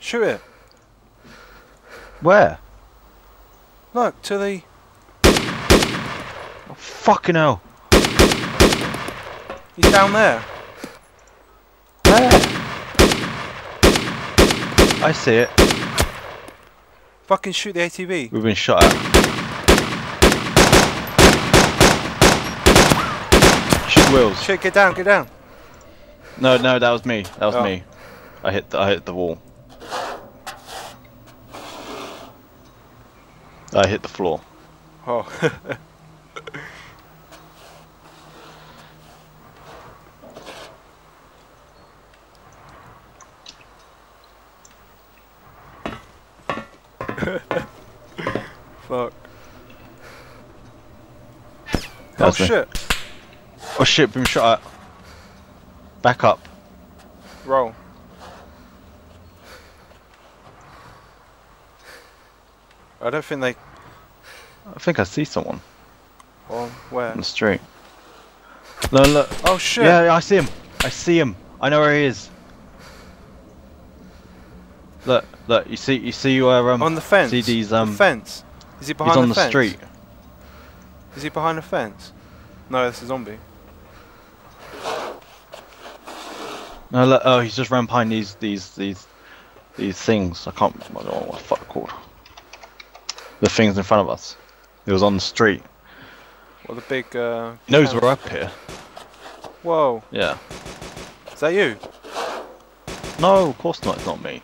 Shoot it. Where? Look, to the... Oh, fucking hell. He's down there. Where? I see it. Fucking shoot the ATV. We've been shot at. Shoot Wills. Shit, get down, get down. No, no, that was me. That was me. I hit the wall. I hit the floor. Oh. Fuck. That's shit. Oh shit, boom shot at. Back up. Roll. I don't think they... I think I see someone. Well, where? On the street. No, look. Oh shit! Yeah, I see him. I see him. I know where he is. Look, look. You see where on the fence. See these the fence. Is he behind the fence? He's on the street. Is he behind the fence? No, that's a zombie. No, look. Oh, he's just ran behind these things. I can't. I don't know what the fuck they're called. The things in front of us. It was on the street. Well, the big. He knows we're up here. Whoa. Yeah. Is that you? No, of course not. It's not me.